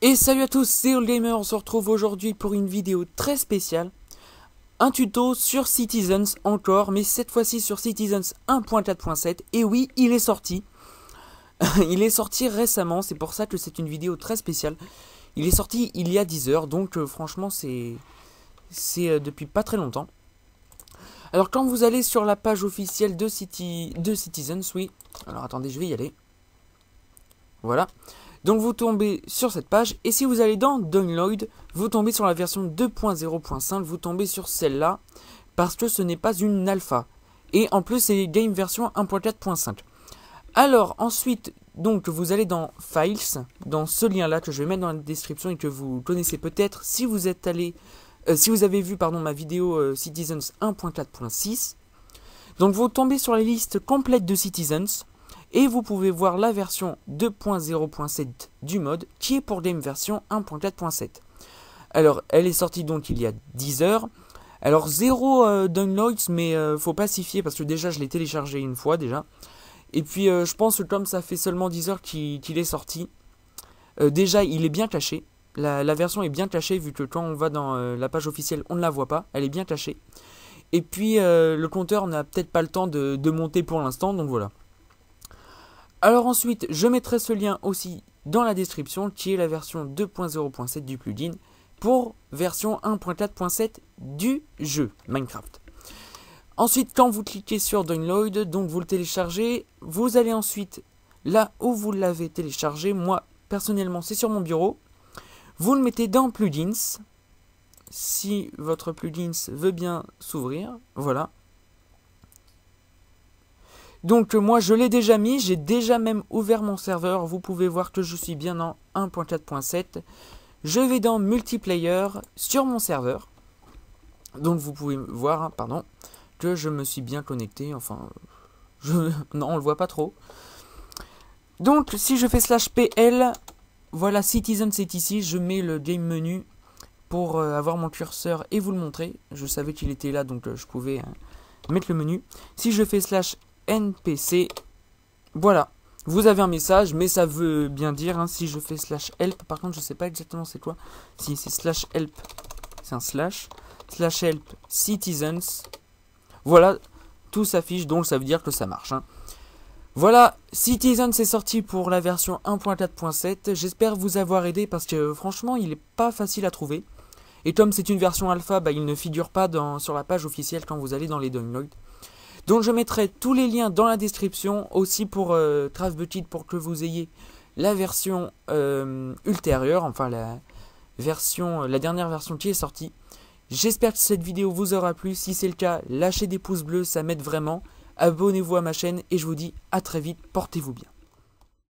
Et salut à tous, c'est AllGamer, on se retrouve aujourd'hui pour une vidéo très spéciale. Un tuto sur Citizens encore, mais cette fois-ci sur Citizens 1.4.7. Et oui, il est sorti. Il est sorti récemment, c'est pour ça que c'est une vidéo très spéciale. Il est sorti il y a 10 heures, donc franchement c'est depuis pas très longtemps. Alors quand vous allez sur la page officielle de Citizens, oui. Alors attendez, je vais y aller. Voilà. Donc vous tombez sur cette page, et si vous allez dans Download, vous tombez sur la version 2.0.5, vous tombez sur celle-là, parce que ce n'est pas une alpha. Et en plus, c'est Game version 1.4.5. Alors ensuite, donc vous allez dans Files, dans ce lien-là que je vais mettre dans la description et que vous connaissez peut-être si vous êtes allé, si vous avez vu pardon, ma vidéo Citizens 1.4.6. Donc vous tombez sur la liste complète de Citizens. Et vous pouvez voir la version 2.0.7 du mode qui est pour Game version 1.4.7. Alors elle est sortie donc il y a 10 heures. Alors zéro downloads, mais faut pas s'y fier parce que déjà je l'ai téléchargé une fois déjà. Et puis je pense que comme ça fait seulement 10 heures qu'il est sorti, déjà il est bien caché. La version est bien cachée vu que quand on va dans la page officielle on ne la voit pas, elle est bien cachée. Et puis le compteur n'a peut-être pas le temps de monter pour l'instant, donc voilà. Alors ensuite, je mettrai ce lien aussi dans la description, qui est la version 2.0.7 du plugin, pour version 1.4.7 du jeu Minecraft. Ensuite, quand vous cliquez sur Download, donc vous le téléchargez, vous allez ensuite là où vous l'avez téléchargé, moi personnellement c'est sur mon bureau, vous le mettez dans Plugins, si votre plugins veut bien s'ouvrir, voilà. Donc moi je l'ai déjà mis, j'ai déjà même ouvert mon serveur, vous pouvez voir que je suis bien en 1.4.7. Je vais dans multiplayer sur mon serveur. Donc vous pouvez voir, pardon, que je me suis bien connecté, enfin, non on le voit pas trop. Donc si je fais /PL, voilà Citizen c'est ici, je mets le game menu pour avoir mon curseur et vous le montrer. Je savais qu'il était là donc je pouvais mettre le menu. Si je fais /NPC, voilà, vous avez un message, mais ça veut bien dire, hein, si je fais /help, par contre je sais pas exactement c'est quoi, si c'est /help, c'est un /help citizens, voilà, tout s'affiche, donc ça veut dire que ça marche, hein. Voilà, Citizens est sorti pour la version 1.4.7, j'espère vous avoir aidé, parce que franchement il est pas facile à trouver, et comme c'est une version alpha, bah, il ne figure pas sur la page officielle quand vous allez dans les downloads. Donc je mettrai tous les liens dans la description, aussi pour CraftBukkit pour que vous ayez la version ultérieure, enfin la dernière version qui est sortie. J'espère que cette vidéo vous aura plu, si c'est le cas, lâchez des pouces bleus, ça m'aide vraiment. Abonnez-vous à ma chaîne et je vous dis à très vite, portez-vous bien.